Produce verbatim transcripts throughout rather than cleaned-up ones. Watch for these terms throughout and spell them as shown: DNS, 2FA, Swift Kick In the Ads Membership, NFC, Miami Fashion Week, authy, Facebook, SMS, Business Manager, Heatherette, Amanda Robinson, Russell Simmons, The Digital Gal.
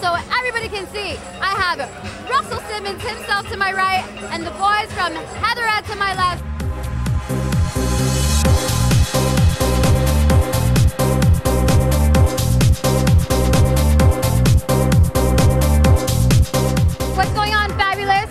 so everybody can see. I have Russell Simmons himself to my right and the boys from Heatherette to my left. What's going on, fabulous?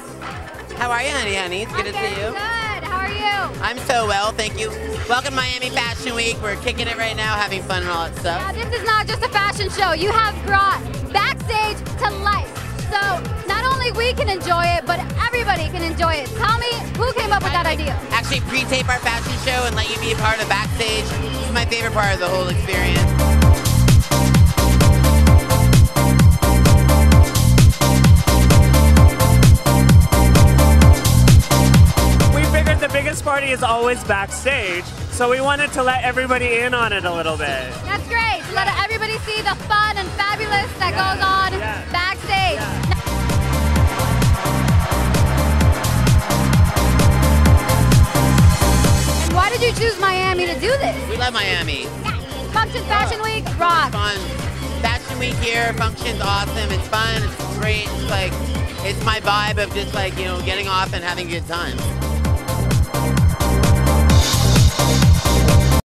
How are you, honey, honey? It's good I'm to see you. Good. How are you? I'm so well, thank you. Welcome to Miami Fashion Week. We're kicking it right now, having fun and all that stuff. Yeah, this is not just a fashion show. You have brought backstage to life. So not only we can enjoy it, but everybody can enjoy it. Tell me, who came up with that idea? Actually pre-tape our fashion show and let you be a part of backstage. It's my favorite part of the whole experience. Party is always backstage, so we wanted to let everybody in on it a little bit. That's great, to let everybody see the fun and fabulous that yeah. goes on yeah. backstage. Yeah. And why did you choose Miami to do this? We love Miami. Yeah. Function Fashion Week rocks. It's fun. Fashion Week here, function's awesome, it's fun, it's great, it's like, it's my vibe of just like, you know, getting off and having a good time.